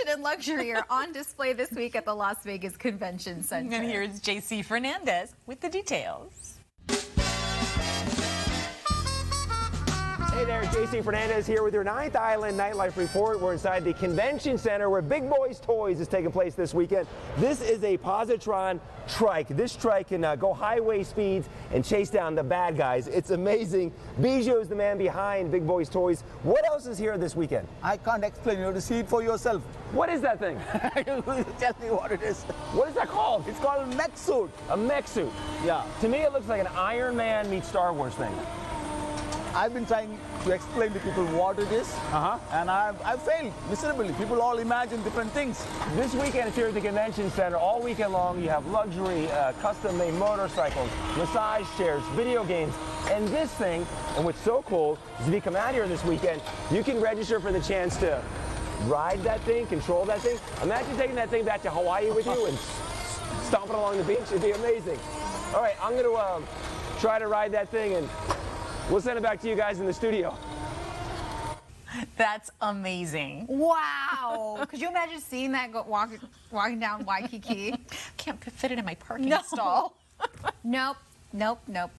innovation and luxury are on display this week at the Las Vegas Convention Center. And here's JC Fernandez with the details. Hey there, JC Fernandez here with your Ninth Island Nightlife Report. We're inside the convention center where Big Boys Toys is taking place this weekend. This is a positron trike. This trike can go highway speeds and chase down the bad guys. It's amazing. Bijou's the man behind Big Boys Toys. What else is here this weekend? I can't explain. You have to see it for yourself. What is that thing? Tell me what it is. What is that called? It's called a mech suit. A mech suit? Yeah. To me, it looks like an Iron Man meets Star Wars thing. I've been trying to explain to people what it is, and I've failed miserably. People all imagine different things. This weekend, it's here at the convention center. All weekend long, you have luxury, custom-made motorcycles, massage chairs, video games, and this thing. And what's so cool is if you come out here this weekend, you can register for the chance to ride that thing, control that thing. Imagine taking that thing back to Hawaii with you and stomping along the beach. It'd be amazing. All right, I'm going to try to ride that thing and we'll send it back to you guys in the studio. That's amazing. Wow. Could you imagine seeing that walking down Waikiki? Can't fit it in my parking stall. Nope.